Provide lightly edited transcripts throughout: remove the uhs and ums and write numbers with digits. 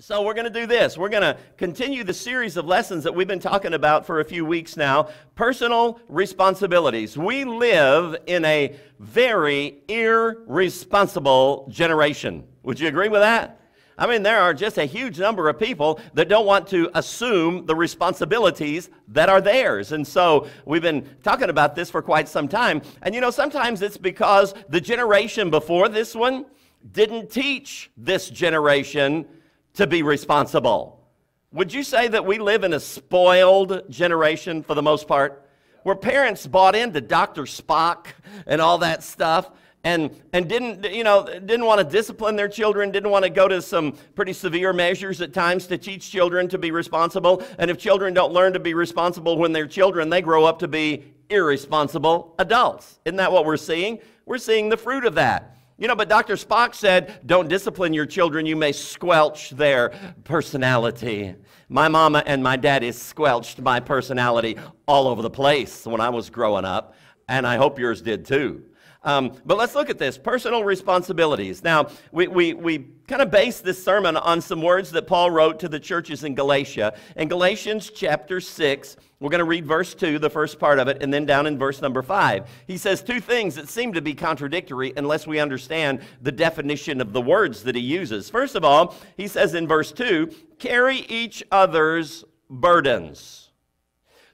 So we're going to do this. We're going to continue the series of lessons that we've been talking about for a few weeks now. Personal responsibilities. We live in a very irresponsible generation. Would you agree with that? I mean, there are just a huge number of people that don't want to assume the responsibilities that are theirs. And so we've been talking about this for quite some time. And you know, sometimes it's because the generation before this one didn't teach this generation to be responsible. Would you say that we live in a spoiled generation for the most part? Where parents bought into Dr. Spock and all that stuff and didn't want to discipline their children, didn't want to go to some pretty severe measures at times to teach children to be responsible. And if children don't learn to be responsible when they're children, they grow up to be irresponsible adults. Isn't that what we're seeing? We're seeing the fruit of that. You know, but Dr. Spock said, don't discipline your children, you may squelch their personality. My mama and my daddy squelched my personality all over the place when I was growing up, and I hope yours did too. But let's look at this, personal responsibilities. Now, we kind of base this sermon on some words that Paul wrote to the churches in Galatia. In Galatians chapter 6, we're going to read verse 2, the first part of it, and then down in verse number 5. He says two things that seem to be contradictory unless we understand the definition of the words that he uses. First of all, he says in verse 2, carry each other's burdens.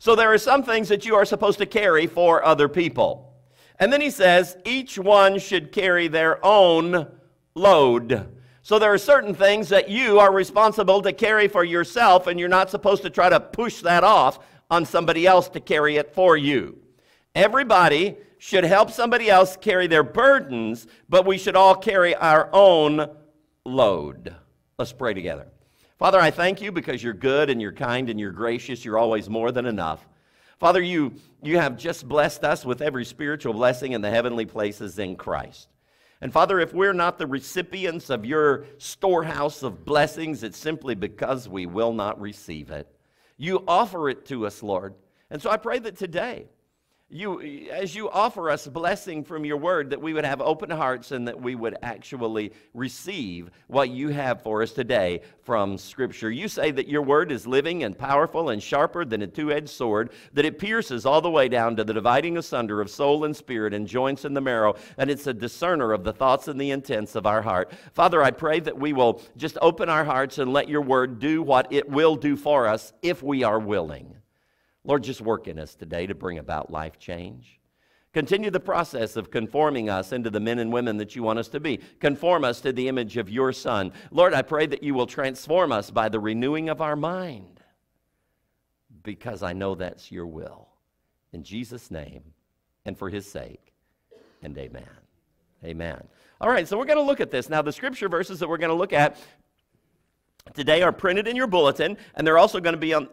So there are some things that you are supposed to carry for other people. And then he says, each one should carry their own load. So there are certain things that you are responsible to carry for yourself, and you're not supposed to try to push that off on somebody else to carry it for you. Everybody should help somebody else carry their burdens, but we should all carry our own load. Let's pray together. Father, I thank you because you're good and you're kind and you're gracious. You're always more than enough. Father, you have just blessed us with every spiritual blessing in the heavenly places in Christ. And Father, if we're not the recipients of your storehouse of blessings, it's simply because we will not receive it. You offer it to us, Lord. And so I pray that today, as you offer us blessing from your word, that we would have open hearts and that we would actually receive what you have for us today from Scripture. You say that your word is living and powerful and sharper than a two-edged sword, that it pierces all the way down to the dividing asunder of soul and spirit and joints and the marrow, and it's a discerner of the thoughts and the intents of our heart. Father, I pray that we will just open our hearts and let your word do what it will do for us if we are willing. Lord, just work in us today to bring about life change. Continue the process of conforming us into the men and women that you want us to be. Conform us to the image of your Son. Lord, I pray that you will transform us by the renewing of our mind, because I know that's your will. In Jesus' name and for his sake, and amen. Amen. All right, so we're going to look at this. Now, the scripture verses that we're going to look at today are printed in your bulletin, and they're also going to be on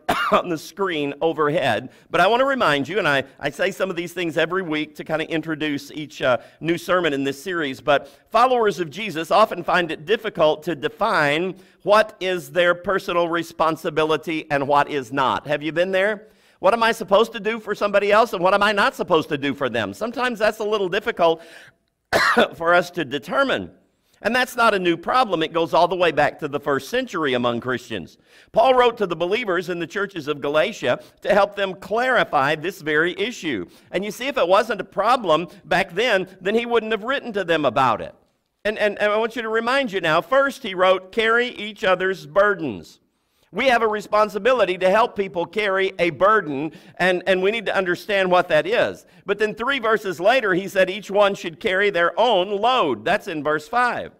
the screen overhead. But I want to remind you, and I say some of these things every week to kind of introduce each new sermon in this series, but followers of Jesus often find it difficult to define what is their personal responsibility and what is not. Have you been there? What am I supposed to do for somebody else, and what am I not supposed to do for them? Sometimes that's a little difficult for us to determine. And that's not a new problem. It goes all the way back to the first century among Christians. Paul wrote to the believers in the churches of Galatia to help them clarify this very issue. And you see, if it wasn't a problem back then he wouldn't have written to them about it. And I want you to remind you now, first he wrote, carry each other's burdens. We have a responsibility to help people carry a burden, and we need to understand what that is. But then 3 verses later, he said each one should carry their own load. That's in verse 5.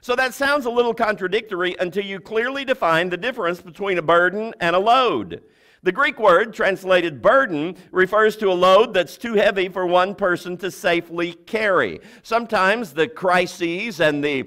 So that sounds a little contradictory until you clearly define the difference between a burden and a load. The Greek word, translated burden, refers to a load that's too heavy for one person to safely carry. Sometimes the crises and the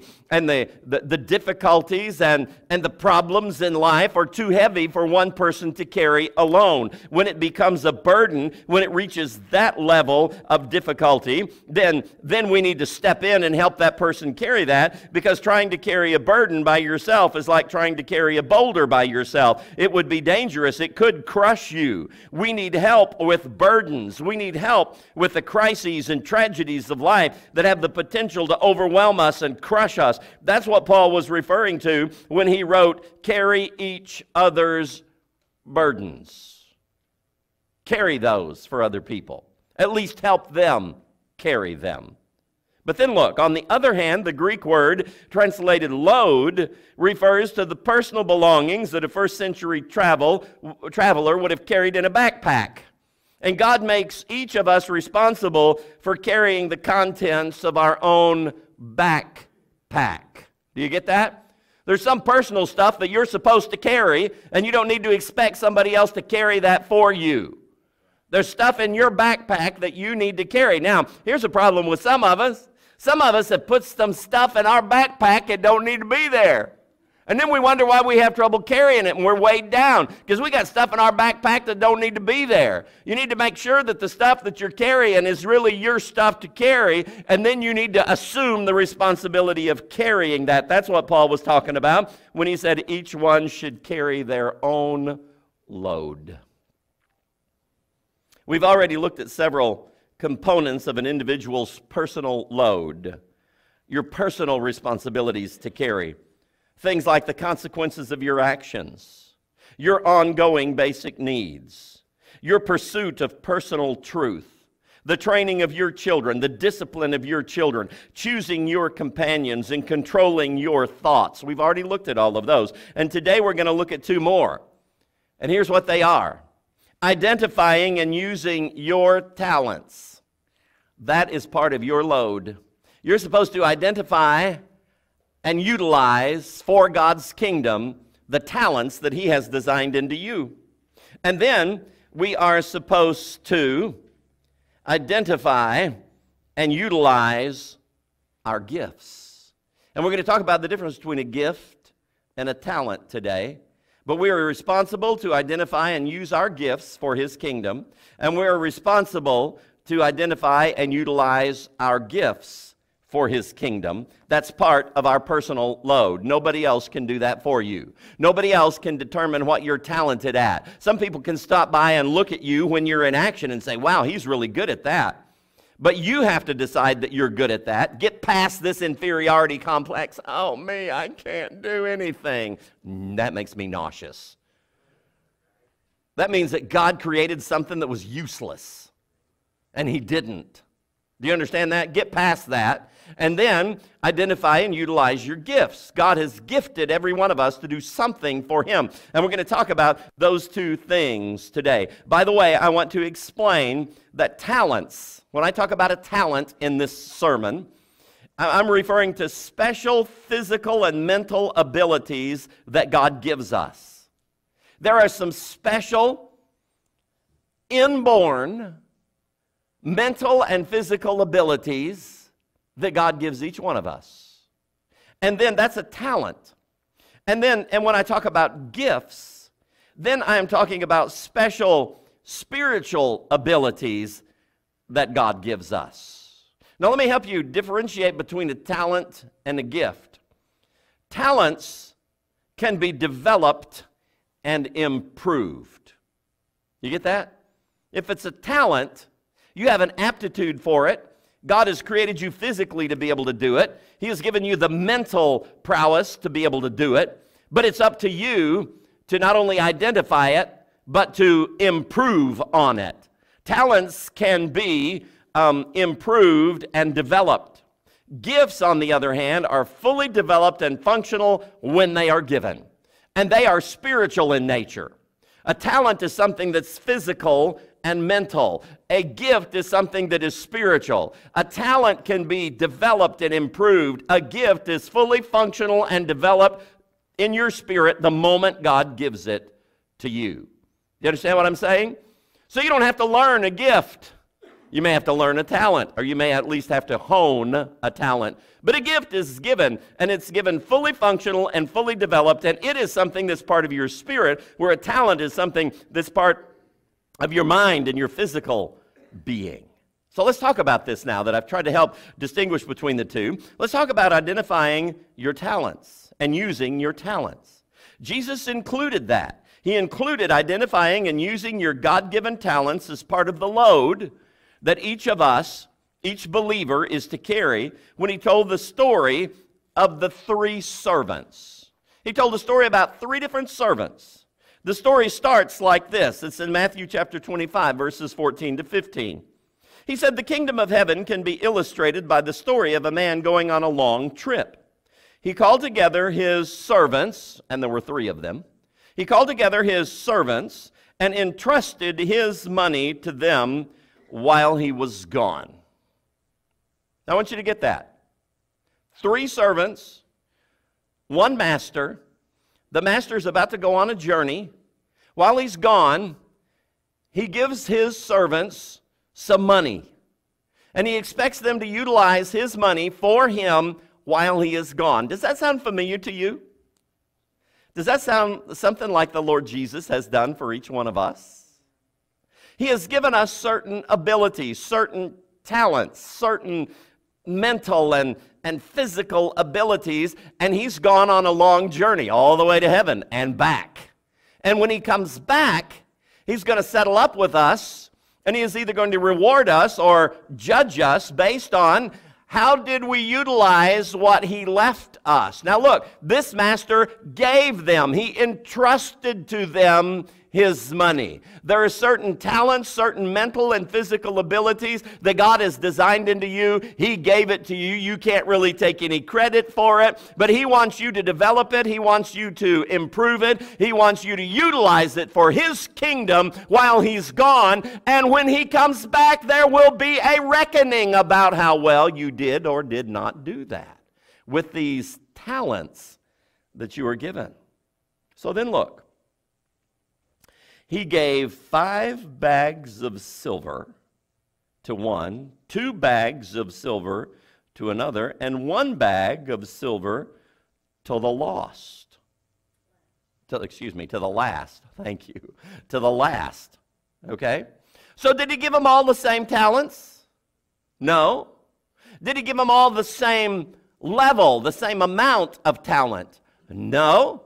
difficulties and the problems in life are too heavy for one person to carry alone. When it becomes a burden, when it reaches that level of difficulty, then we need to step in and help that person carry that, because trying to carry a burden by yourself is like trying to carry a boulder by yourself. It would be dangerous. It could would crush you. We need help with burdens. We need help with the crises and tragedies of life that have the potential to overwhelm us and crush us. That's what Paul was referring to when he wrote, carry each other's burdens. Carry those for other people. At least help them carry them. But then look, on the other hand, the Greek word translated load refers to the personal belongings that a first century traveler would have carried in a backpack. And God makes each of us responsible for carrying the contents of our own backpack. Do you get that? There's some personal stuff that you're supposed to carry, and you don't need to expect somebody else to carry that for you. There's stuff in your backpack that you need to carry. Now, here's a problem with some of us. Some of us have put some stuff in our backpack that don't need to be there. And then we wonder why we have trouble carrying it and we're weighed down because we got stuff in our backpack that don't need to be there. You need to make sure that the stuff that you're carrying is really your stuff to carry, and then you need to assume the responsibility of carrying that. That's what Paul was talking about when he said each one should carry their own load. We've already looked at several components of an individual's personal load, your personal responsibilities to carry, things like the consequences of your actions, your ongoing basic needs, your pursuit of personal truth, the training of your children, the discipline of your children, choosing your companions and controlling your thoughts. We've already looked at all of those. And today we're going to look at two more. And here's what they are. Identifying and using your talents. That is part of your load. You're supposed to identify and utilize for God's kingdom the talents that He has designed into you. And then we are supposed to identify and utilize our gifts. And we're going to talk about the difference between a gift and a talent today. But we are responsible to identify and use our gifts for His kingdom, and we are responsible to identify and utilize our gifts for His kingdom. That's part of our personal load. Nobody else can do that for you. Nobody else can determine what you're talented at. Some people can stop by and look at you when you're in action and say, wow, he's really good at that. But you have to decide that you're good at that. Get past this inferiority complex. Oh, me, I can't do anything. That makes me nauseous. That means that God created something that was useless, and He didn't. Do you understand that? Get past that, and then identify and utilize your gifts. God has gifted every one of us to do something for Him, and we're going to talk about those two things today. By the way, I want to explain that talents, when I talk about a talent in this sermon, I'm referring to special physical and mental abilities that God gives us. There are some special, inborn, mental and physical abilities that God gives each one of us. And then that's a talent. And when I talk about gifts, then I am talking about special spiritual abilities that God gives us. Now let me help you differentiate between a talent and a gift. Talents can be developed and improved. You get that? If it's a talent, you have an aptitude for it. God has created you physically to be able to do it. He has given you the mental prowess to be able to do it. But it's up to you to not only identify it, but to improve on it. Talents can be improved and developed. Gifts, on the other hand, are fully developed and functional when they are given. And they are spiritual in nature. A talent is something that's physical and mental. A gift is something that is spiritual. A talent can be developed and improved. A gift is fully functional and developed in your spirit the moment God gives it to you. You understand what I'm saying? So you don't have to learn a gift. You may have to learn a talent, or you may at least have to hone a talent. But a gift is given, and it's given fully functional and fully developed, and it is something that's part of your spirit, where a talent is something that's part of your mind and your physical being. So let's talk about this now that I've tried to help distinguish between the two. Let's talk about identifying your talents and using your talents. Jesus included that. He included identifying and using your God-given talents as part of the load that each of us, each believer, is to carry when he told the story of the three servants. He told a story about three different servants. The story starts like this. It's in Matthew chapter 25, verses 14 to 15. He said, "The kingdom of heaven can be illustrated by the story of a man going on a long trip. He called together his servants," and there were three of them, "he called together his servants and entrusted his money to them while he was gone." Now, I want you to get that. Three servants, one master. The master's about to go on a journey. While he's gone, he gives his servants some money, and he expects them to utilize his money for him while he is gone. Does that sound familiar to you? Does that sound something like the Lord Jesus has done for each one of us? He has given us certain abilities, certain talents, certain mental and physical abilities, and he's gone on a long journey all the way to heaven and back. And when he comes back, he's going to settle up with us, and he is either going to reward us or judge us based on how did we utilize what he left us. Now look, this master gave them, he entrusted to them his money. There are certain talents, certain mental and physical abilities that God has designed into you. He gave it to you. You can't really take any credit for it, but he wants you to develop it. He wants you to improve it. He wants you to utilize it for his kingdom while he's gone. And when he comes back, there will be a reckoning about how well you did or did not do that with these talents that you were given. So then look. He gave 5 bags of silver to one, 2 bags of silver to another, and 1 bag of silver to the lost. To the last. Thank you. To the last. Okay? So did he give them all the same talents? No. Did he give them all the same level, the same amount of talent? No,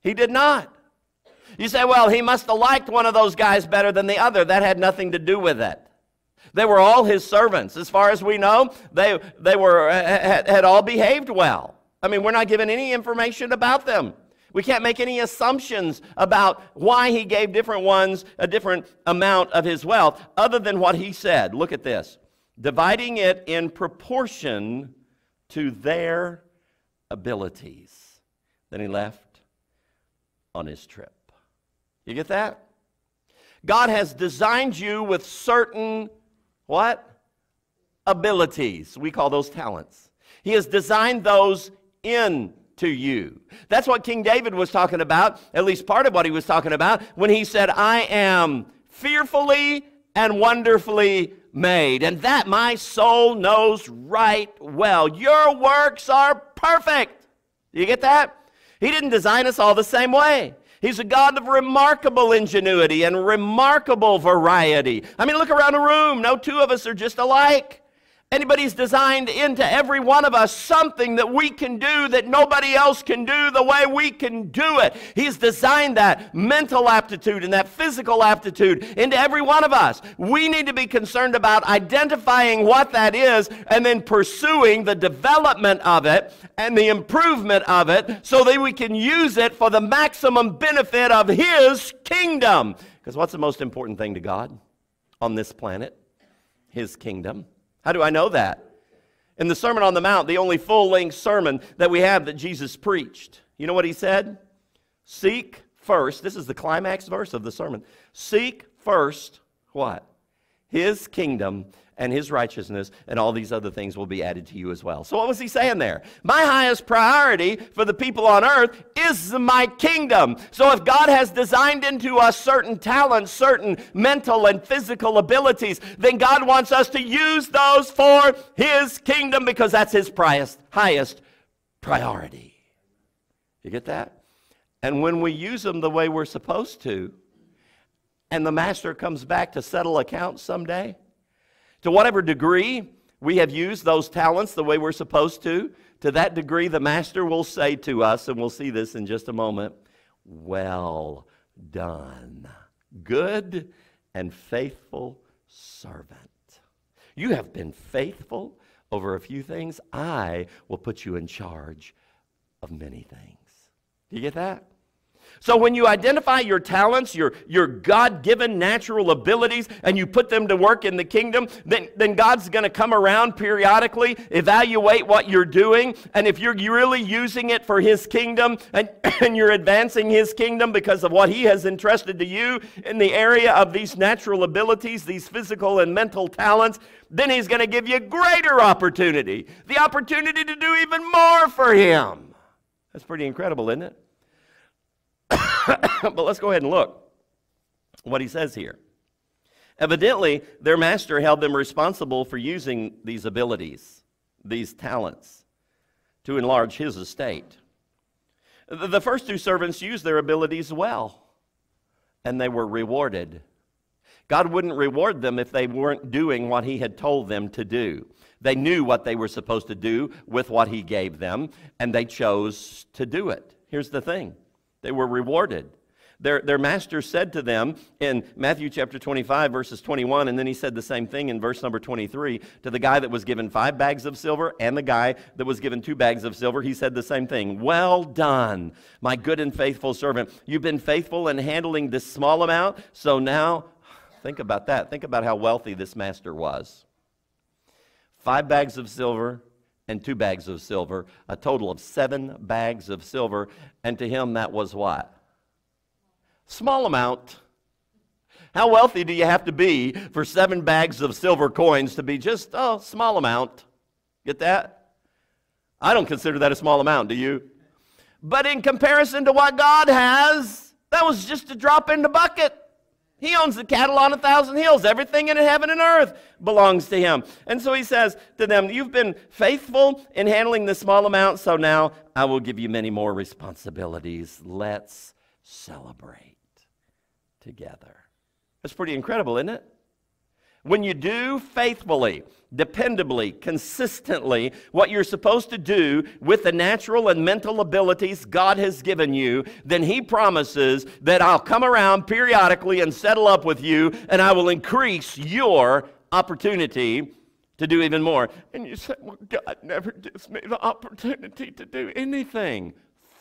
he did not. You say, well, he must have liked one of those guys better than the other. That had nothing to do with it. They were all his servants. As far as we know, they had all behaved well. I mean, we're not given any information about them. We can't make any assumptions about why he gave different ones a different amount of his wealth other than what he said. Look at this. Dividing it in proportion to their abilities. Then he left on his trip. You get that? God has designed you with certain, what? Abilities. We call those talents. He has designed those into you. That's what King David was talking about, at least part of what he was talking about, when he said, I am fearfully and wonderfully made, and that my soul knows right well. Your works are perfect. You get that? He didn't design us all the same way. He's a God of remarkable ingenuity and remarkable variety. I mean, look around the room. No two of us are just alike. Anybody's designed into every one of us something that we can do that nobody else can do the way we can do it. He's designed that mental aptitude and that physical aptitude into every one of us. We need to be concerned about identifying what that is and then pursuing the development of it and the improvement of it so that we can use it for the maximum benefit of his kingdom. Because what's the most important thing to God on this planet? His kingdom. How do I know that? In the Sermon on the Mount, the only full-length sermon that we have that Jesus preached, you know what he said? Seek first, this is the climax verse of the sermon, seek first what? His kingdom and his righteousness, and all these other things will be added to you as well. So what was he saying there? My highest priority for the people on earth is my kingdom. So if God has designed into us certain talents, certain mental and physical abilities, then God wants us to use those for his kingdom because that's his highest priority. You get that? And when we use them the way we're supposed to, and the master comes back to settle accounts someday, to whatever degree we have used those talents the way we're supposed to that degree the master will say to us, and we'll see this in just a moment, well done, good and faithful servant. You have been faithful over a few things. I will put you in charge of many things. Do you get that? So when you identify your talents, your God-given natural abilities, and you put them to work in the kingdom, then God's going to come around periodically, evaluate what you're doing, and if you're really using it for His kingdom, and you're advancing His kingdom because of what He has entrusted to you in the area of these natural abilities, these physical and mental talents, then He's going to give you greater opportunity, the opportunity to do even more for Him. That's pretty incredible, isn't it? But let's go ahead and look what he says here. Evidently, their master held them responsible for using these abilities, these talents, to enlarge his estate. The first two servants used their abilities well, and they were rewarded. God wouldn't reward them if they weren't doing what he had told them to do. They knew what they were supposed to do with what he gave them, and they chose to do it. Here's the thing. They were rewarded. Their master said to them in Matthew chapter 25, verses 21, and then he said the same thing in verse number 23, to the guy that was given 5 bags of silver and the guy that was given 2 bags of silver, he said the same thing. Well done, my good and faithful servant. You've been faithful in handling this small amount, so now, think about that. Think about how wealthy this master was. 5 bags of silver and 2 bags of silver, a total of 7 bags of silver, and to him that was what? Small amount. How wealthy do you have to be for 7 bags of silver coins to be just a small amount? Get that? I don't consider that a small amount, do you? But in comparison to what God has, that was just a drop in the bucket. He owns the cattle on 1,000 hills. Everything in heaven and earth belongs to him. And so he says to them, you've been faithful in handling this small amount, so now I will give you many more responsibilities. Let's celebrate together. That's pretty incredible, isn't it? When you do faithfully, dependably, consistently what you're supposed to do with the natural and mental abilities God has given you, then he promises that I'll come around periodically and settle up with you, and I will increase your opportunity to do even more. And you say, well, God never gives me the opportunity to do anything.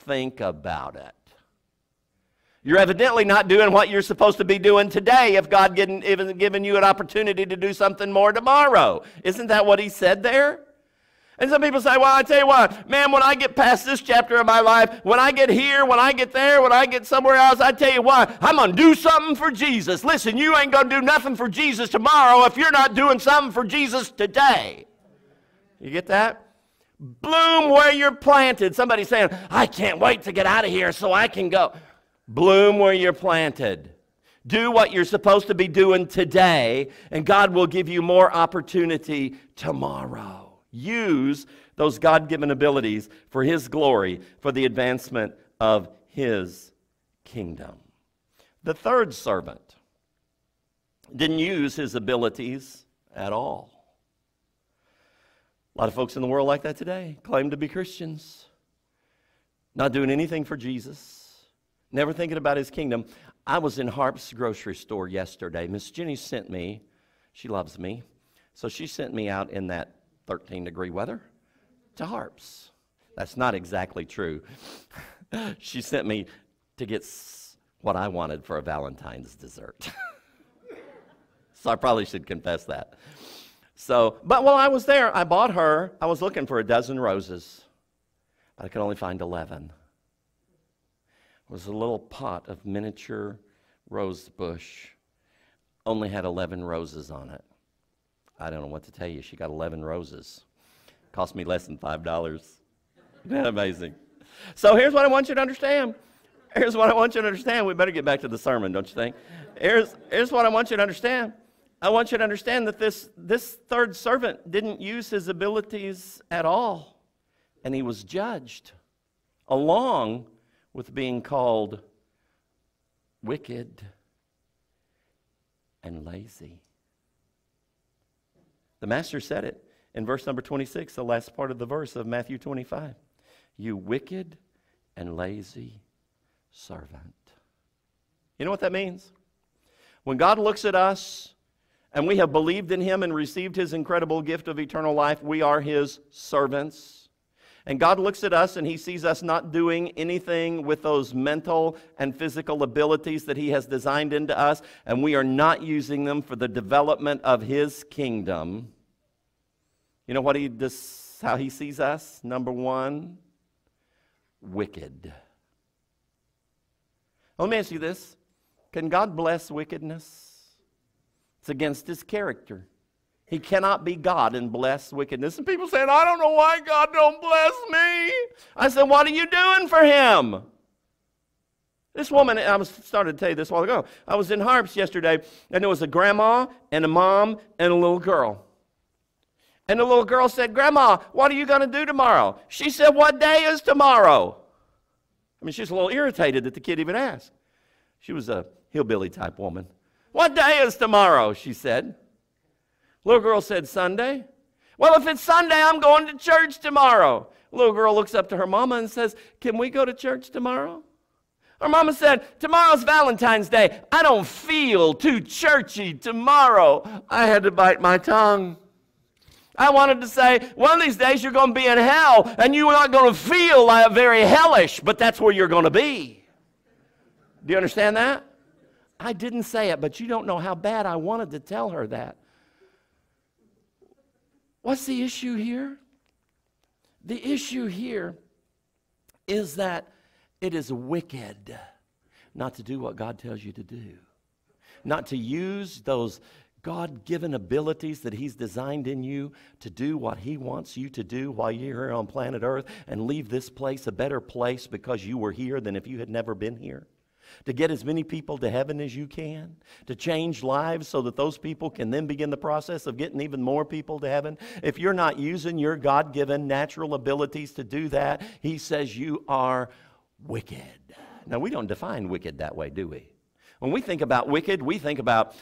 Think about it. You're evidently not doing what you're supposed to be doing today if God didn't even given you an opportunity to do something more tomorrow. Isn't that what he said there? And some people say, well, I tell you what, man, when I get past this chapter of my life, when I get here, when I get there, when I get somewhere else, I tell you what, I'm going to do something for Jesus. Listen, you ain't going to do nothing for Jesus tomorrow if you're not doing something for Jesus today. You get that? Bloom where you're planted. Somebody's saying, I can't wait to get out of here so I can go. Bloom where you're planted. Do what you're supposed to be doing today, and God will give you more opportunity tomorrow. Use those God-given abilities for His glory, for the advancement of His kingdom. The third servant didn't use his abilities at all. A lot of folks in the world like that today claim to be Christians, not doing anything for Jesus. Never thinking about his kingdom. I was in Harps grocery store yesterday. Miss Jenny sent me. She loves me. So she sent me out in that 13-degree weather to Harps. That's not exactly true. She sent me to get what I wanted for a Valentine's dessert. So I probably should confess that. So, but while I was there, I bought her. I was looking for a dozen roses, but I could only find 11. Was a little pot of miniature rose bush. Only had 11 roses on it. I don't know what to tell you. She got 11 roses. Cost me less than $5. Isn't that amazing? So here's what I want you to understand. Here's what I want you to understand. We better get back to the sermon, don't you think? Here's what I want you to understand. I want you to understand that this third servant didn't use his abilities at all. And he was judged along with being called wicked and lazy. The master said it in verse number 26, the last part of the verse of Matthew 25. You wicked and lazy servant. You know what that means? When God looks at us and we have believed in Him and received His incredible gift of eternal life, we are His servants. And God looks at us and He sees us not doing anything with those mental and physical abilities that He has designed into us, and we are not using them for the development of His kingdom. You know what He does, how He sees us? Number one, wicked. Let me ask you this. Can God bless wickedness? It's against His character. He cannot be God and bless wickedness. And people saying, I don't know why God don't bless me. I said, what are you doing for Him? This woman, I was started to tell you this a while ago. I was in Harps yesterday, and there was a grandma and a mom and a little girl. And the little girl said, Grandma, what are you going to do tomorrow? She said, what day is tomorrow? I mean, she was a little irritated that the kid even asked. She was a hillbilly type woman. What day is tomorrow? She said. Little girl said, Sunday. Well, if it's Sunday, I'm going to church tomorrow. Little girl looks up to her mama and says, can we go to church tomorrow? Her mama said, tomorrow's Valentine's Day. I don't feel too churchy tomorrow. I had to bite my tongue. I wanted to say, one of these days you're going to be in hell, and you're not going to feel very hellish, but that's where you're going to be. Do you understand that? I didn't say it, but you don't know how bad I wanted to tell her that. What's the issue here? The issue here is that it is wicked not to do what God tells you to do, not to use those God-given abilities that He's designed in you to do what He wants you to do while you're here on planet Earth, and leave this place a better place because you were here than if you had never been here. To get as many people to heaven as you can, to change lives so that those people can then begin the process of getting even more people to heaven. If you're not using your God-given natural abilities to do that, He says you are wicked. Now, we don't define wicked that way, do we? When we think about wicked, we think about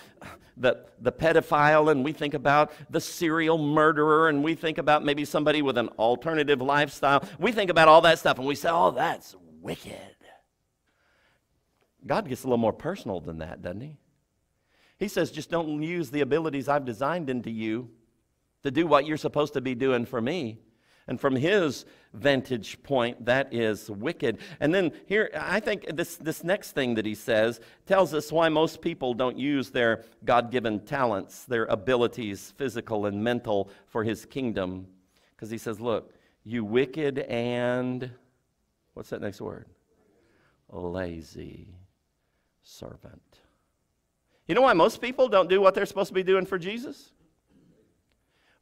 the pedophile, and we think about the serial murderer, and we think about maybe somebody with an alternative lifestyle. We think about all that stuff, and we say, oh, that's wicked. God gets a little more personal than that, doesn't He? He says, just don't use the abilities I've designed into you to do what you're supposed to be doing for me. And from His vantage point, that is wicked. And then here, I think this next thing that He says tells us why most people don't use their God-given talents, their abilities, physical and mental, for His kingdom. Because He says, look, you wicked and, what's that next word? Lazy servant. You know why most people don't do what they're supposed to be doing for Jesus?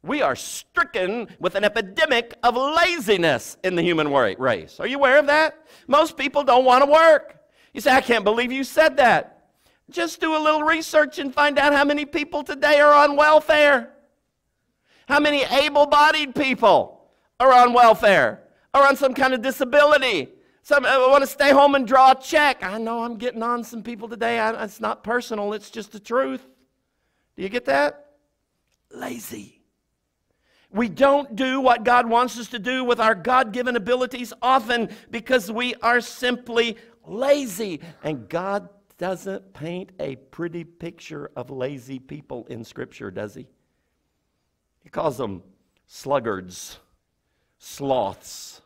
We are stricken with an epidemic of laziness in the human race. Are you aware of that? Most people don't want to work. You say, I can't believe you said that. Just do a little research and find out how many people today are on welfare. How many able-bodied people are on welfare or on some kind of disability? Some want to stay home and draw a check. I know I'm getting on some people today. It's not personal. It's just the truth. Do you get that? Lazy. We don't do what God wants us to do with our God-given abilities often because we are simply lazy. And God doesn't paint a pretty picture of lazy people in Scripture, does He? He calls them sluggards, sloths.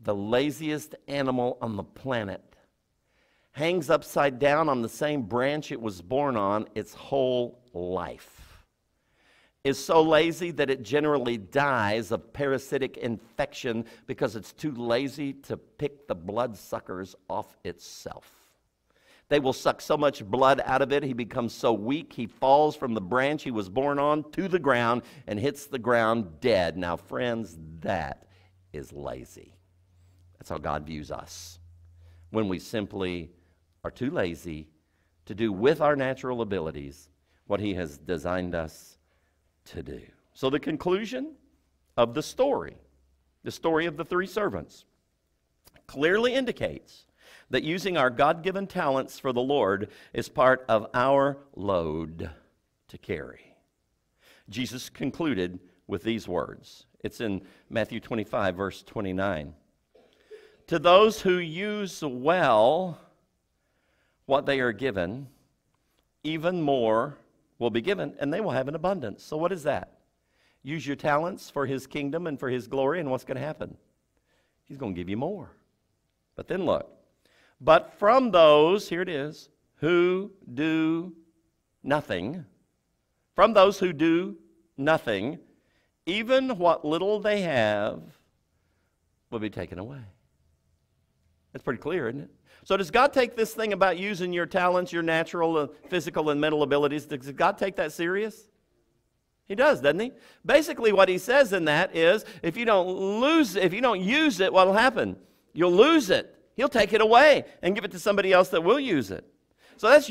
The laziest animal on the planet hangs upside down on the same branch it was born on its whole life, is so lazy that it generally dies of parasitic infection because it's too lazy to pick the blood suckers off itself. They will suck so much blood out of it, he becomes so weak, he falls from the branch he was born on to the ground and hits the ground dead. Now, friends, that is lazy. That's how God views us, when we simply are too lazy to do with our natural abilities what He has designed us to do. So the conclusion of the story of the three servants, clearly indicates that using our God-given talents for the Lord is part of our load to carry. Jesus concluded with these words. It's in Matthew 25, verse 29. To those who use well what they are given, even more will be given, and they will have an abundance. So what is that? Use your talents for his kingdom and for his glory, and what's going to happen? He's going to give you more. But then look. But from those, here it is, who do nothing, from those who do nothing, even what little they have will be taken away. That's pretty clear, isn't it? So does God take this thing about using your talents, your natural, physical, and mental abilities, does God take that serious? He does, doesn't he? Basically what he says in that is, if you don't use it, what will happen? You'll lose it. He'll take it away and give it to somebody else that will use it. So that's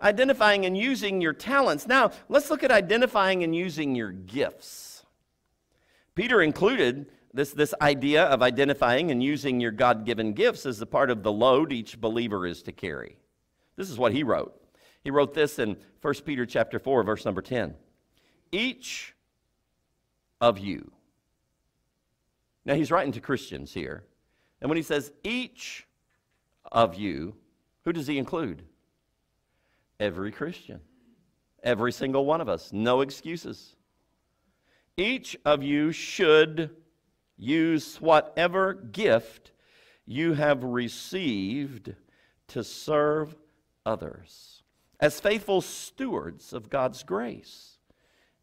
identifying and using your talents. Now, let's look at identifying and using your gifts. Peter included this idea of identifying and using your God-given gifts as a part of the load each believer is to carry. This is what he wrote. He wrote this in 1 Peter chapter 4, verse number 10. Each of you. Now, he's writing to Christians here. And when he says each of you, who does he include? Every Christian, every single one of us, no excuses. Each of you should use whatever gift you have received to serve others as faithful stewards of God's grace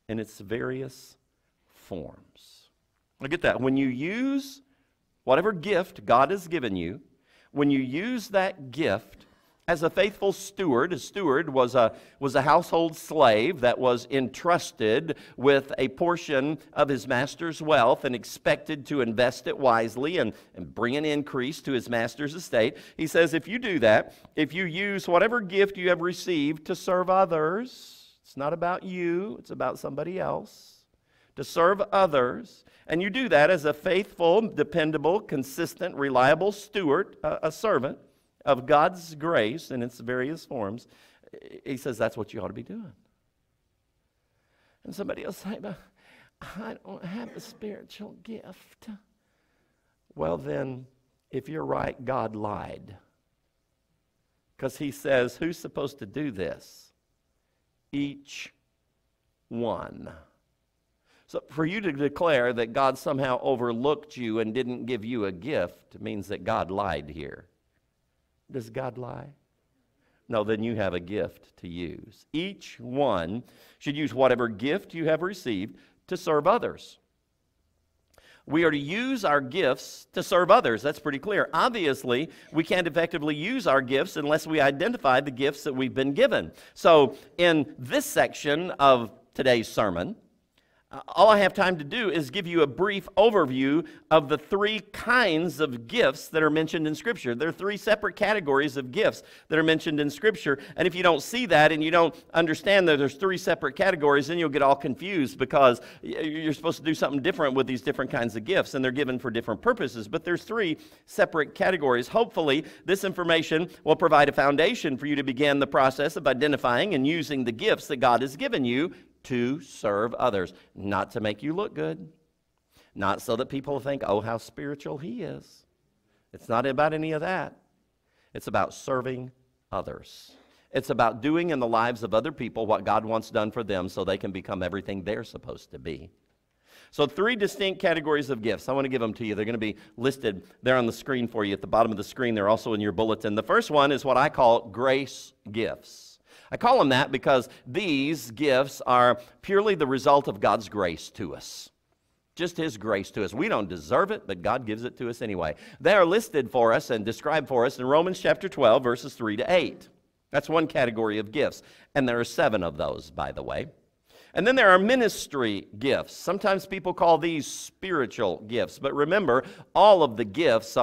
in its various forms. Look at that. When you use whatever gift God has given you, when you use that gift, as a faithful steward, a steward was a household slave that was entrusted with a portion of his master's wealth and expected to invest it wisely and bring an increase to his master's estate. He says, if you do that, if you use whatever gift you have received to serve others, it's not about you, it's about somebody else, to serve others, and you do that as a faithful, dependable, consistent, reliable steward, a servant of God's grace in its various forms, he says that's what you ought to be doing. And somebody else say, but I don't have a spiritual gift. Well then, if you're right, God lied. Because he says, who's supposed to do this? Each one. So for you to declare that God somehow overlooked you and didn't give you a gift means that God lied here. Does God lie? No, then you have a gift to use. Each one should use whatever gift you have received to serve others. We are to use our gifts to serve others. That's pretty clear. Obviously, we can't effectively use our gifts unless we identify the gifts that we've been given. So in this section of today's sermon, all I have time to do is give you a brief overview of the three kinds of gifts that are mentioned in Scripture. There are three separate categories of gifts that are mentioned in Scripture. And if you don't see that and you don't understand that there's three separate categories, then you'll get all confused because you're supposed to do something different with these different kinds of gifts, and they're given for different purposes. But there's three separate categories. Hopefully, this information will provide a foundation for you to begin the process of identifying and using the gifts that God has given you to serve others, not to make you look good, not so that people think, oh, how spiritual he is. It's not about any of that. It's about serving others. It's about doing in the lives of other people what God wants done for them so they can become everything they're supposed to be. So three distinct categories of gifts. I want to give them to you. They're going to be listed there on the screen for you at the bottom of the screen. They're also in your bulletin. The first one is what I call grace gifts. I call them that because these gifts are purely the result of God's grace to us. Just his grace to us. We don't deserve it, but God gives it to us anyway. They are listed for us and described for us in Romans chapter 12, verses 3 to 8. That's one category of gifts. And there are 7 of those, by the way. And then there are ministry gifts. Sometimes people call these spiritual gifts. But remember, all of the gifts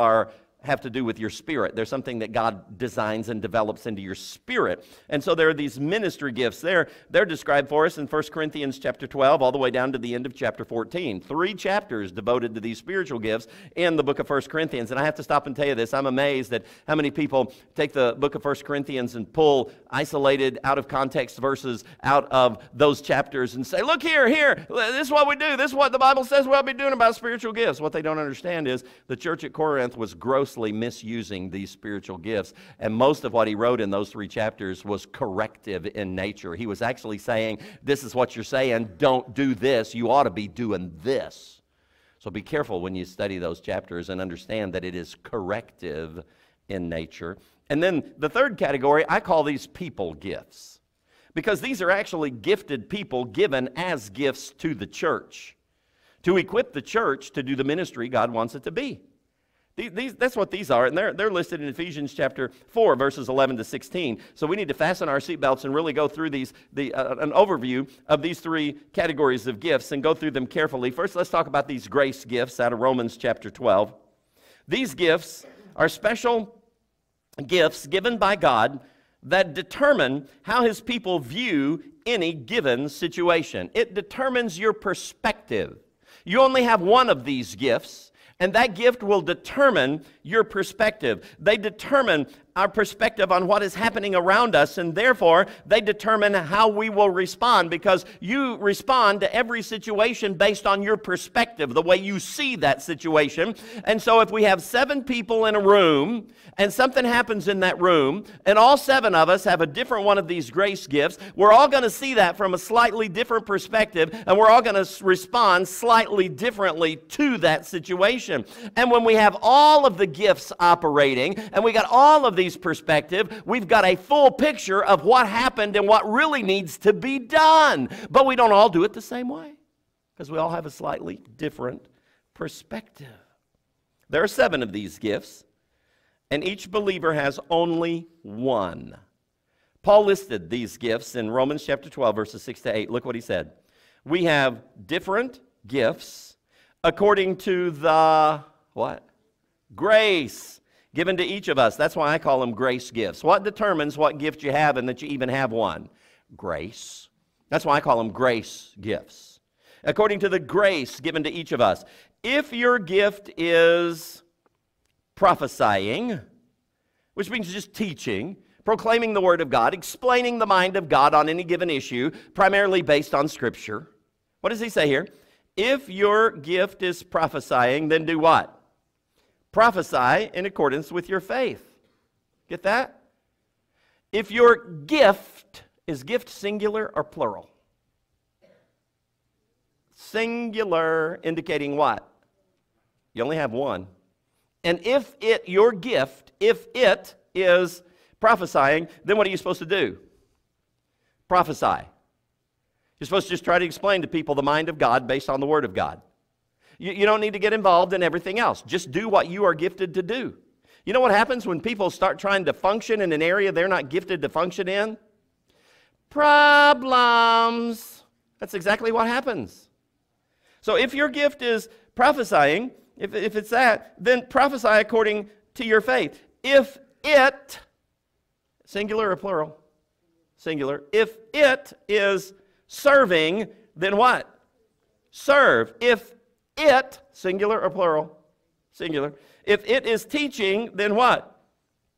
have to do with your spirit. There's something that God designs and develops into your spirit. And so there are these ministry gifts. They're described for us in 1 Corinthians chapter 12 all the way down to the end of chapter 14. 3 chapters devoted to these spiritual gifts in the book of 1 Corinthians. And I have to stop and tell you this. I'm amazed at how many people take the book of 1 Corinthians and pull isolated, out of context verses out of those chapters and say, look here, this is what we do. This is what the Bible says we'll be doing about spiritual gifts. What they don't understand is the church at Corinth was grossly grossly misusing these spiritual gifts. And most of what he wrote in those three chapters was corrective in nature. He was actually saying, this is what you're saying, don't do this, you ought to be doing this. So be careful when you study those chapters and understand that it is corrective in nature. And then the third category, I call these people gifts, because these are actually gifted people given as gifts to the church, to equip the church to do the ministry God wants it to be. That's what these are, and they're listed in Ephesians chapter 4, verses 11 to 16. So we need to fasten our seatbelts and really go through an overview of these three categories of gifts and go through them carefully. First, let's talk about these grace gifts out of Romans chapter 12. These gifts are special gifts given by God that determine how His people view any given situation. It determines your perspective. You only have one of these gifts, and that gift will determine your perspective. They determine our perspective on what is happening around us, and therefore they determine how we will respond, because you respond to every situation based on your perspective, the way you see that situation. And so if we have 7 people in a room and something happens in that room, and all 7 of us have a different one of these grace gifts, we're all going to see that from a slightly different perspective, and we're all going to respond slightly differently to that situation. And when we have all of the gifts operating and we got all of these perspectives, we've got a full picture of what happened and what really needs to be done. But we don't all do it the same way, because we all have a slightly different perspective. There are 7 of these gifts, and each believer has only one. Paul listed these gifts in Romans chapter 12, verses 6 to 8. Look what he said. We have different gifts according to the, what? Grace given to each of us. That's why I call them grace gifts. What determines what gift you have and that you even have one? Grace. That's why I call them grace gifts. According to the grace given to each of us. If your gift is prophesying, which means just teaching, proclaiming the Word of God, explaining the mind of God on any given issue, primarily based on Scripture. What does he say here? If your gift is prophesying, then do what? Prophesy in accordance with your faith. Get that? If your gift, is gift singular or plural? Singular, indicating what? You only have one. And if it, your gift, if it is prophesying, then what are you supposed to do? Prophesy. You're supposed to just try to explain to people the mind of God based on the Word of God. You don't need to get involved in everything else. Just do what you are gifted to do. You know what happens when people start trying to function in an area they're not gifted to function in? Problems. That's exactly what happens. So if your gift is prophesying, if it's that, then prophesy according to your faith. If it, singular or plural? Singular. If it is serving, then what? Serve. If it, singular or plural? Singular. If it is teaching, then what?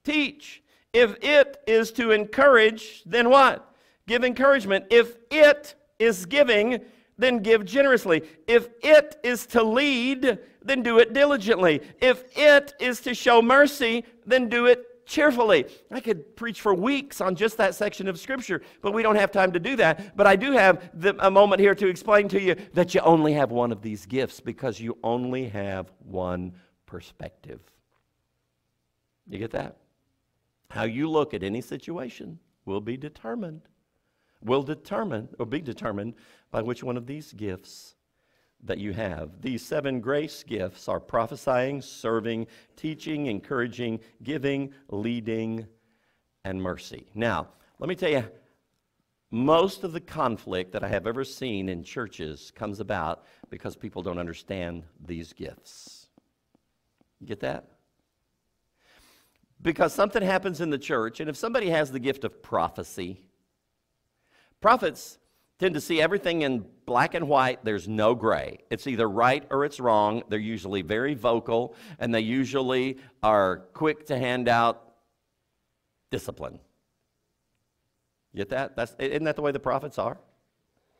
Teach. If it is to encourage, then what? Give encouragement. If it is giving, then give generously. If it is to lead, then do it diligently. If it is to show mercy, then do it cheerfully. I could preach for weeks on just that section of Scripture, but we don't have time to do that. But I do have a moment here to explain to you that you only have one of these gifts, because you only have one perspective. You get that? How you look at any situation will be determined by which one of these gifts that you have. These 7 grace gifts are prophesying, serving, teaching, encouraging, giving, leading, and mercy. Now, let me tell you, most of the conflict that I have ever seen in churches comes about because people don't understand these gifts. You get that? Because something happens in the church, and if somebody has the gift of prophecy, prophets tend to see everything in black and white. There's no gray. It's either right or it's wrong. They're usually very vocal, and they usually are quick to hand out discipline. Get that? Isn't that the way the prophets are?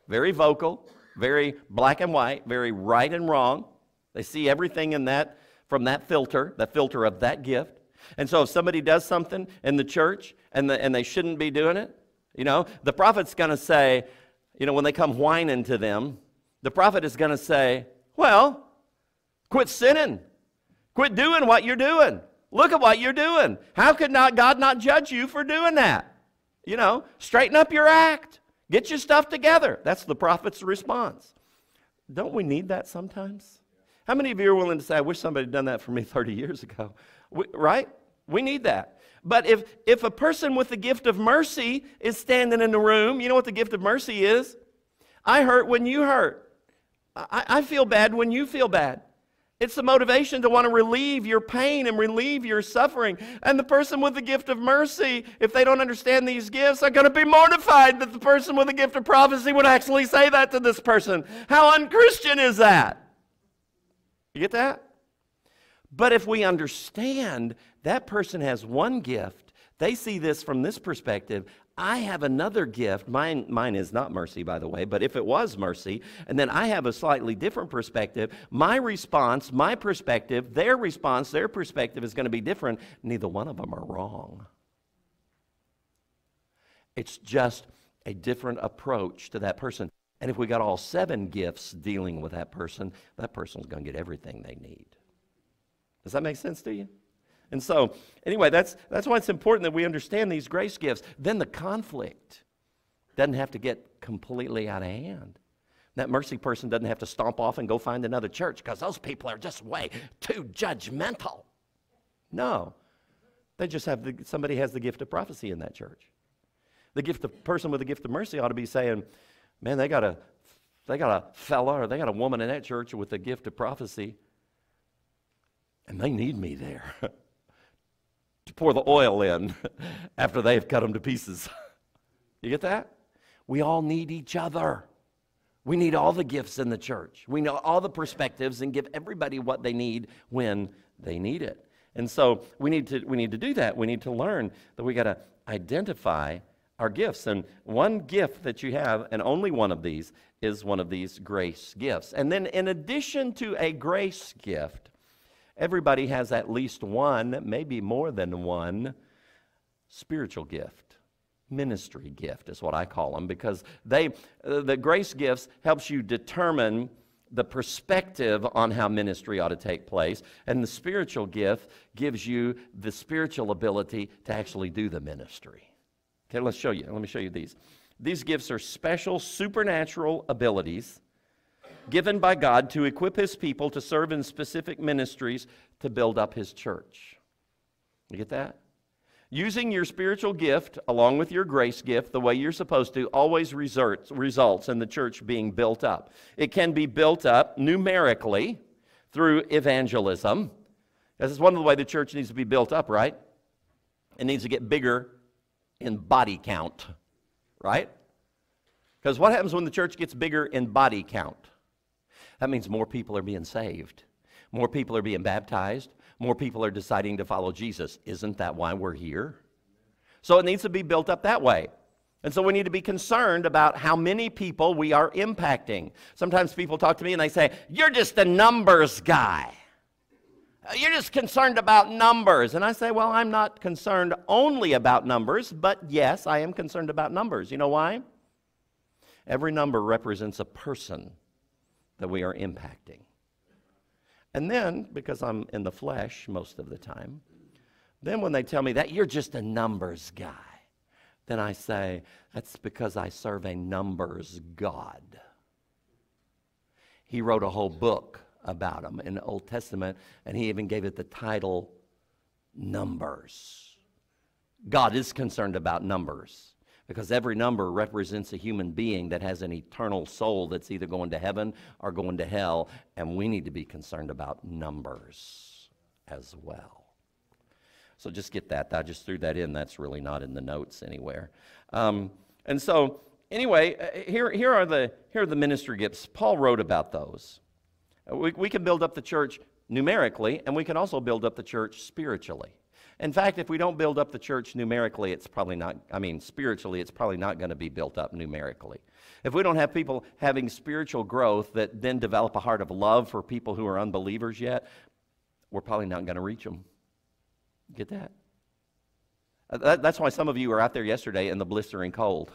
Very vocal, very black and white, very right and wrong. They see everything in that from that filter of that gift. And so if somebody does something in the church and they shouldn't be doing it, you know, the prophet's going to say, you know, when they come whining to them, the prophet is going to say, well, quit sinning. Quit doing what you're doing. Look at what you're doing. How could not God not judge you for doing that? You know, straighten up your act. Get your stuff together. That's the prophet's response. Don't we need that sometimes? How many of you are willing to say, I wish somebody had done that for me 30 years ago? Right? We need that. But if a person with the gift of mercy is standing in the room, you know what the gift of mercy is? I hurt when you hurt. I feel bad when you feel bad. It's the motivation to want to relieve your pain and relieve your suffering. And the person with the gift of mercy, if they don't understand these gifts, are going to be mortified that the person with the gift of prophecy would actually say that to this person. How unchristian is that? You get that? But if we understand that person has one gift, they see this from this perspective. I have another gift. Mine is not mercy, by the way, but if it was mercy, and then I have a slightly different perspective, my response, my perspective, their response, their perspective is going to be different. Neither one of them are wrong. It's just a different approach to that person. And if we got all seven gifts dealing with that person's going to get everything they need. Does that make sense to you? And so, anyway, that's why it's important that we understand these grace gifts. Then the conflict doesn't have to get completely out of hand. That mercy person doesn't have to stomp off and go find another church because those people are just way too judgmental. No. They just have, somebody has the gift of prophecy in that church. The person with the gift of mercy ought to be saying, man, they got a fella or they got a woman in that church with the gift of prophecy, and they need me there. To pour the oil in after they've cut them to pieces. You get that? We all need each other. We need all the gifts in the church. We know all the perspectives and give everybody what they need when they need it. And so we need to do that. We need to learn that we got to identify our gifts. And one gift that you have, and only one of these, is one of these grace gifts. And then in addition to a grace gift, everybody has at least one, maybe more than one, spiritual gift. Ministry gift is what I call them, because the grace gifts helps you determine the perspective on how ministry ought to take place, and the spiritual gift gives you the spiritual ability to actually do the ministry. Okay, let's show you. Let me show you these. These gifts are special supernatural abilities given by God to equip His people to serve in specific ministries to build up His church. You get that? Using your spiritual gift along with your grace gift the way you're supposed to always results in the church being built up. It can be built up numerically through evangelism. This is one of the ways the church needs to be built up, right? It needs to get bigger in body count, right? Because what happens when the church gets bigger in body count? That means more people are being saved. More people are being baptized. More people are deciding to follow Jesus. Isn't that why we're here? So it needs to be built up that way. And so we need to be concerned about how many people we are impacting. Sometimes people talk to me and they say, you're just a numbers guy. You're just concerned about numbers. And I say, well, I'm not concerned only about numbers, but yes, I am concerned about numbers. You know why? Every number represents a person that we are impacting. And then, because I'm in the flesh most of the time, then when they tell me that, you're just a numbers guy, then I say, that's because I serve a numbers God. He wrote a whole book about him in the Old Testament, and he even gave it the title, Numbers. God is concerned about numbers, because every number represents a human being that has an eternal soul that's either going to heaven or going to hell, and we need to be concerned about numbers as well. So just get that. I just threw that in. That's really not in the notes anywhere. And so, anyway, here are the ministry gifts. Paul wrote about those. We can build up the church numerically, and we can also build up the church spiritually. In fact, if we don't build up the church numerically, it's probably not, I mean, spiritually, it's probably not going to be built up numerically. If we don't have people having spiritual growth that then develop a heart of love for people who are unbelievers yet, we're probably not going to reach them. Get that? That's why some of you were out there yesterday in the blistering cold,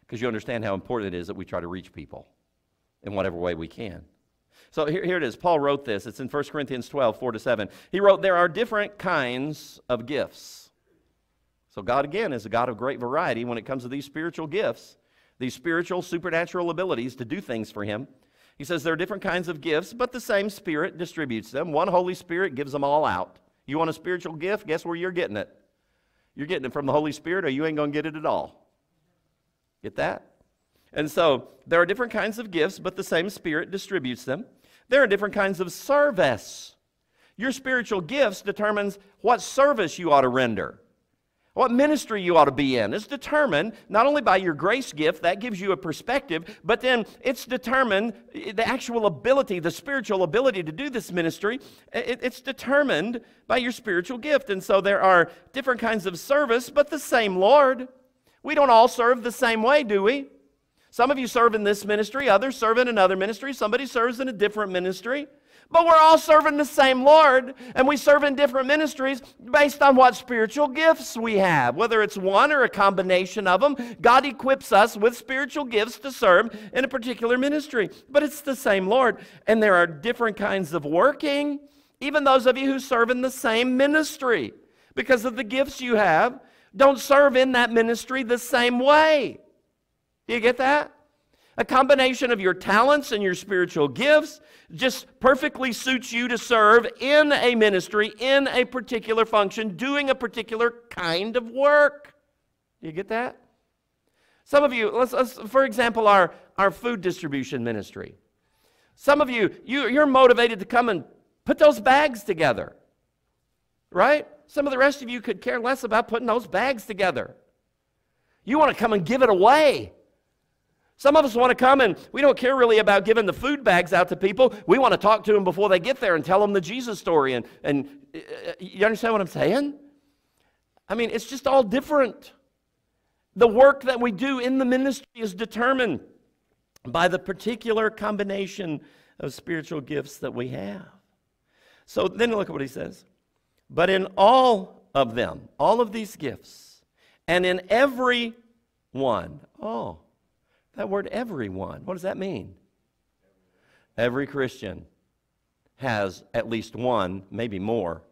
because you understand how important it is that we try to reach people in whatever way we can. So here it is. Paul wrote this. It's in 1 Corinthians 12, 4-7. He wrote, there are different kinds of gifts. So God, again, is a God of great variety when it comes to these spiritual gifts, these spiritual supernatural abilities to do things for him. He says there are different kinds of gifts, but the same Spirit distributes them. One Holy Spirit gives them all out. You want a spiritual gift? Guess where you're getting it? You're getting it from the Holy Spirit, or you ain't going to get it at all. Get that? And so there are different kinds of gifts, but the same Spirit distributes them. There are different kinds of service. Your spiritual gifts determines what service you ought to render, what ministry you ought to be in. It's determined not only by your grace gift, that gives you a perspective, but then it's determined the actual ability, the spiritual ability to do this ministry. It's determined by your spiritual gift. And so there are different kinds of service, but the same Lord. We don't all serve the same way, do we? Some of you serve in this ministry, others serve in another ministry, somebody serves in a different ministry. But we're all serving the same Lord, and we serve in different ministries based on what spiritual gifts we have. Whether it's one or a combination of them, God equips us with spiritual gifts to serve in a particular ministry. But it's the same Lord, and there are different kinds of working, even those of you who serve in the same ministry. Because of the gifts you have, don't serve in that ministry the same way. You get that? A combination of your talents and your spiritual gifts just perfectly suits you to serve in a ministry, in a particular function, doing a particular kind of work. You get that? Some of you, let's for example, our food distribution ministry. Some of you, you're motivated to come and put those bags together, right? Some of the rest of you could care less about putting those bags together. You want to come and give it away. Some of us want to come and we don't care really about giving the food bags out to people. We want to talk to them before they get there and tell them the Jesus story. And you understand what I'm saying? I mean, it's just all different. The work that we do in the ministry is determined by the particular combination of spiritual gifts that we have. So then look at what he says. But in all of them, all of these gifts, and in every one, oh. That word everyone, what does that mean? Every Christian has at least one, maybe more,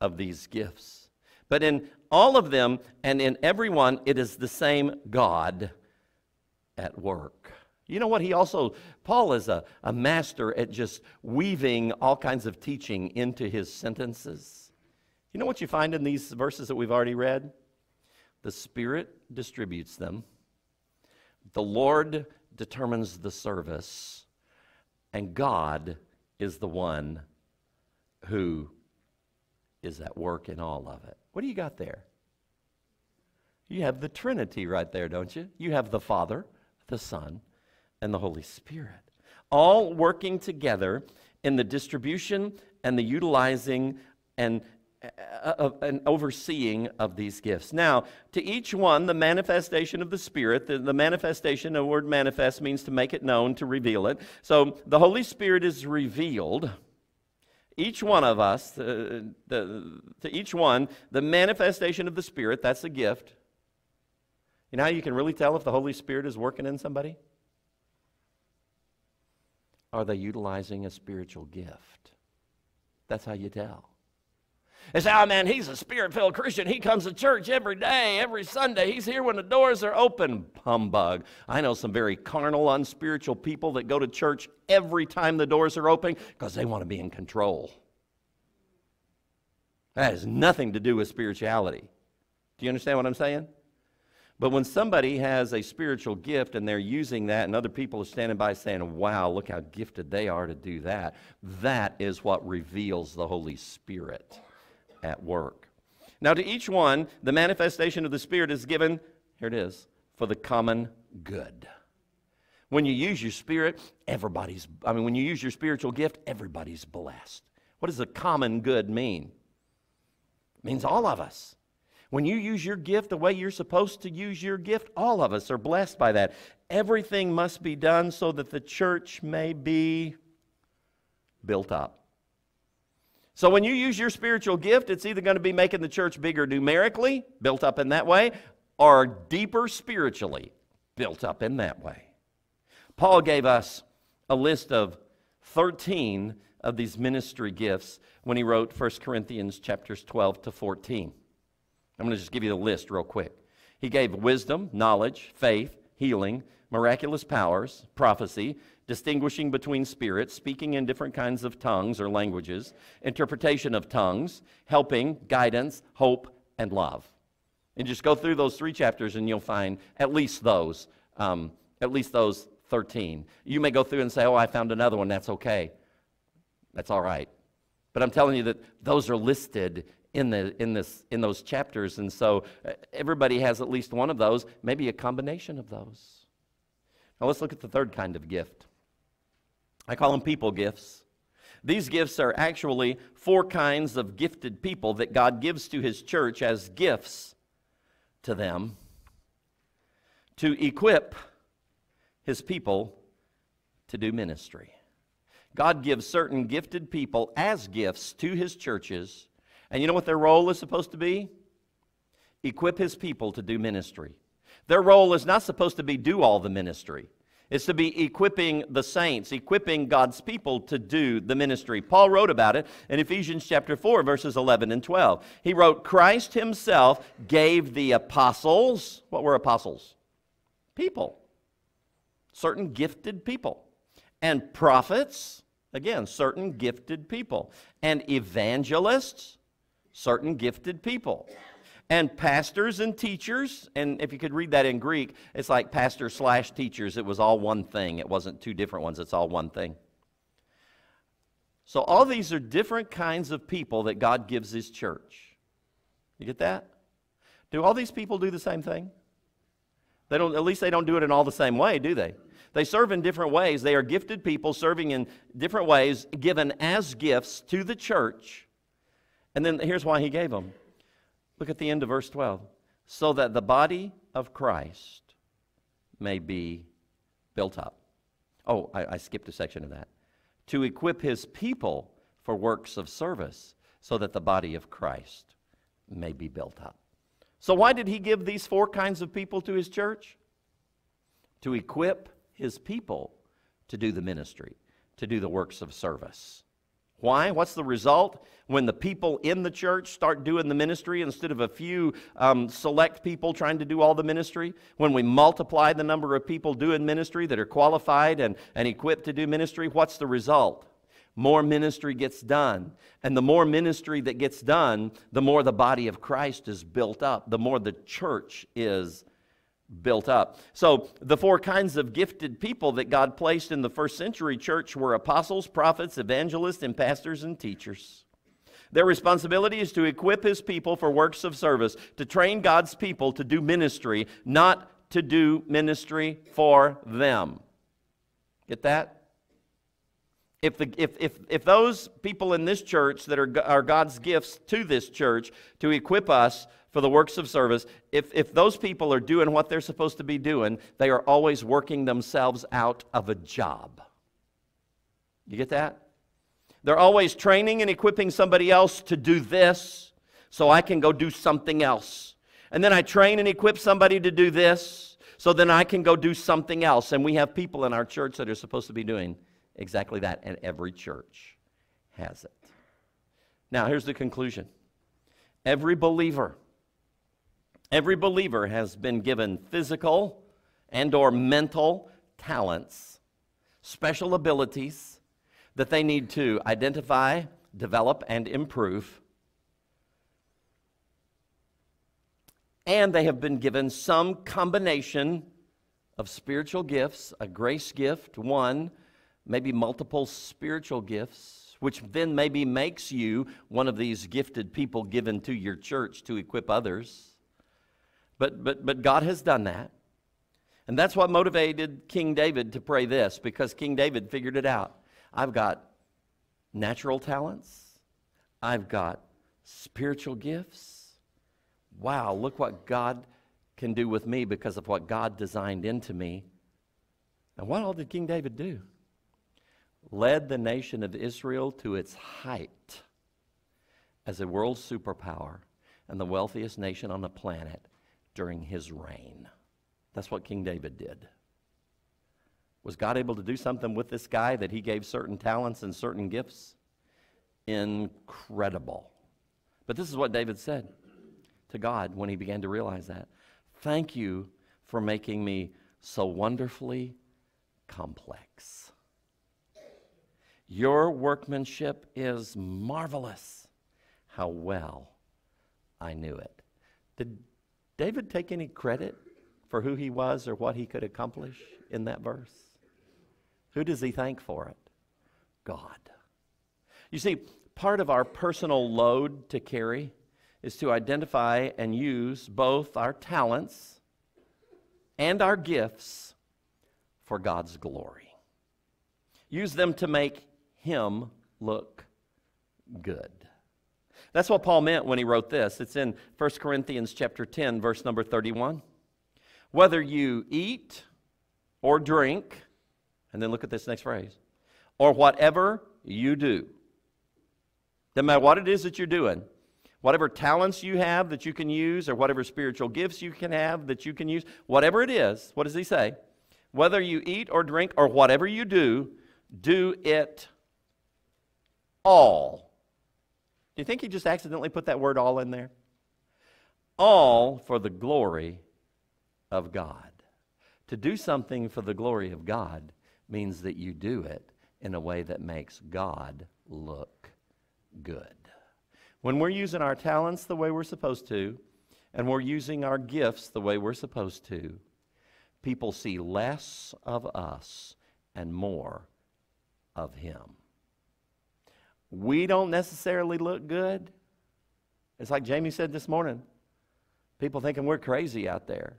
of these gifts. But in all of them and in everyone, it is the same God at work. You know what he also, Paul is a master at just weaving all kinds of teaching into his sentences. You know what you find in these verses that we've already read? The Spirit distributes them. The Lord determines the service, and God is the one who is at work in all of it. What do you got there? You have the Trinity right there, don't you? You have the Father, the Son, and the Holy Spirit, all working together in the distribution and the utilizing and an overseeing of these gifts. Now, to each one, the manifestation of the Spirit, the manifestation, the word manifest means to make it known, to reveal it. So the Holy Spirit is revealed. Each one of us, to each one, the manifestation of the Spirit, that's a gift. You know how you can really tell if the Holy Spirit is working in somebody? Are they utilizing a spiritual gift? That's how you tell. They say, oh man, he's a Spirit-filled Christian. He comes to church every day, every Sunday. He's here when the doors are open. Humbug. I know some very carnal, unspiritual people that go to church every time the doors are open because they want to be in control. That has nothing to do with spirituality. Do you understand what I'm saying? But when somebody has a spiritual gift and they're using that and other people are standing by saying, wow, look how gifted they are to do that, that is what reveals the Holy Spirit at work. Now to each one, the manifestation of the Spirit is given, here it is, for the common good. When you use your spirit, when you use your spiritual gift, everybody's blessed. What does the common good mean? It means all of us. When you use your gift the way you're supposed to use your gift, all of us are blessed by that. Everything must be done so that the church may be built up. So when you use your spiritual gift, it's either going to be making the church bigger numerically, built up in that way, or deeper spiritually, built up in that way. Paul gave us a list of 13 of these ministry gifts when he wrote 1 Corinthians chapters 12 to 14. I'm going to just give you the list real quick. He gave wisdom, knowledge, faith, healing, miraculous powers, prophecy, distinguishing between spirits, speaking in different kinds of tongues or languages, interpretation of tongues, helping, guidance, hope, and love. And just go through those three chapters and you'll find at least those 13. You may go through and say, oh, I found another one. That's okay. That's all right. But I'm telling you that those are listed in those chapters, and so everybody has at least one of those, maybe a combination of those. Now let's look at the third kind of gift. I call them people gifts. These gifts are actually four kinds of gifted people that God gives to His church as gifts to them to equip His people to do ministry. God gives certain gifted people as gifts to His churches, and you know what their role is supposed to be? Equip His people to do ministry. Their role is not supposed to be do all the ministry. It's to be equipping the saints, equipping God's people to do the ministry. Paul wrote about it in Ephesians chapter 4, verses 11 and 12. He wrote, Christ Himself gave the apostles. What were apostles? People. Certain gifted people. And prophets. Again, certain gifted people. And evangelists. Certain gifted people. And pastors and teachers, and if you could read that in Greek, it's like pastors/teachers. It was all one thing. It wasn't two different ones. It's all one thing. So all these are different kinds of people that God gives His church. You get that? Do all these people do the same thing? They don't. At least they don't do it in all the same way, do they? They serve in different ways. They are gifted people serving in different ways, given as gifts to the church. And then here's why He gave them. Look at the end of verse 12. So that the body of Christ may be built up. Oh, I skipped a section of that. To equip His people for works of service so that the body of Christ may be built up. So why did He give these four kinds of people to His church? To equip His people to do the ministry, to do the works of service. Why? What's the result when the people in the church start doing the ministry instead of a few select people trying to do all the ministry? When we multiply the number of people doing ministry that are qualified and equipped to do ministry, what's the result? More ministry gets done. And the more ministry that gets done, the more the body of Christ is built up, the more the church is built up. So the four kinds of gifted people that God placed in the first century church were apostles, prophets, evangelists, and pastors and teachers. Their responsibility is to equip His people for works of service, to train God's people to do ministry, not to do ministry for them. Get that? If those people in this church that are God's gifts to this church to equip us for the works of service, if those people are doing what they're supposed to be doing, they are always working themselves out of a job. You get that? They're always training and equipping somebody else to do this so I can go do something else. And then I train and equip somebody to do this so then I can go do something else. And we have people in our church that are supposed to be doing exactly that, and every church has it. Now, here's the conclusion. Every believer has been given physical and or mental talents, special abilities that they need to identify, develop, and improve. And they have been given some combination of spiritual gifts, a grace gift, one, maybe multiple spiritual gifts, which then maybe makes you one of these gifted people given to your church to equip others. But God has done that. And that's what motivated King David to pray this, because King David figured it out. I've got natural talents. I've got spiritual gifts. Wow, look what God can do with me because of what God designed into me. And what all did King David do? Led the nation of Israel to its height as a world superpower and the wealthiest nation on the planet during his reign. That's what King David did. Was God able to do something with this guy that he gave certain talents and certain gifts? Incredible. But this is what David said to God when he began to realize that. Thank you for making me so wonderfully complex. Your workmanship is marvelous. How well I knew it. Did David take any credit for who he was or what he could accomplish in that verse? Who does he thank for it? God. You see, part of our personal load to carry is to identify and use both our talents and our gifts for God's glory. Use them to make him look good. That's what Paul meant when he wrote this. It's in 1 Corinthians chapter 10, verse number 31. Whether you eat or drink, and then look at this next phrase, or whatever you do. No matter what it is that you're doing, whatever talents you have that you can use, or whatever spiritual gifts you can have that you can use, whatever it is, what does he say? Whether you eat or drink or whatever you do, do it all. Do you think he just accidentally put that word all in there? All for the glory of God. To do something for the glory of God means that you do it in a way that makes God look good. When we're using our talents the way we're supposed to, and we're using our gifts the way we're supposed to, people see less of us and more of him. We don't necessarily look good. It's like Jamie said this morning. People thinking we're crazy out there.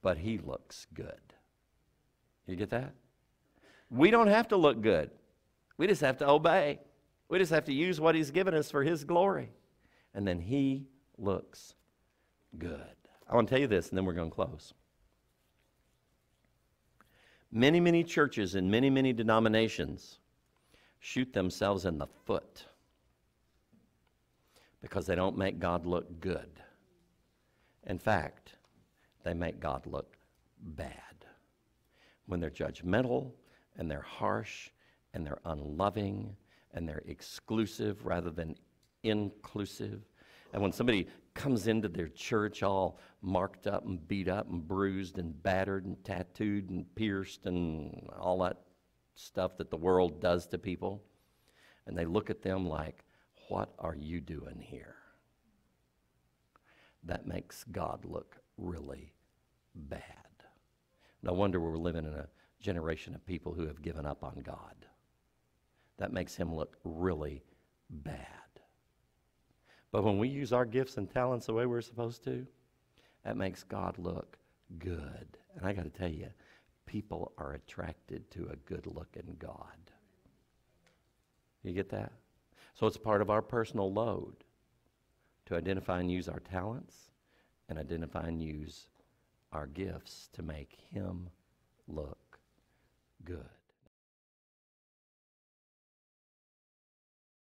But he looks good. You get that? We don't have to look good. We just have to obey. We just have to use what he's given us for his glory. And then he looks good. I want to tell you this, and then we're going to close. Many, many churches and many, many denominations shoot themselves in the foot because they don't make God look good. In fact, they make God look bad when they're judgmental and they're harsh and they're unloving and they're exclusive rather than inclusive. And when somebody comes into their church all marked up and beat up and bruised and battered and tattooed and pierced and all that stuff that the world does to people, and they look at them like, what are you doing here? That makes God look really bad. No wonder we're living in a generation of people who have given up on God. That makes him look really bad. But when we use our gifts and talents the way we're supposed to, that makes God look good. And I got to tell you, people are attracted to a good-looking God. You get that? So it's part of our personal load to identify and use our talents and identify and use our gifts to make him look good.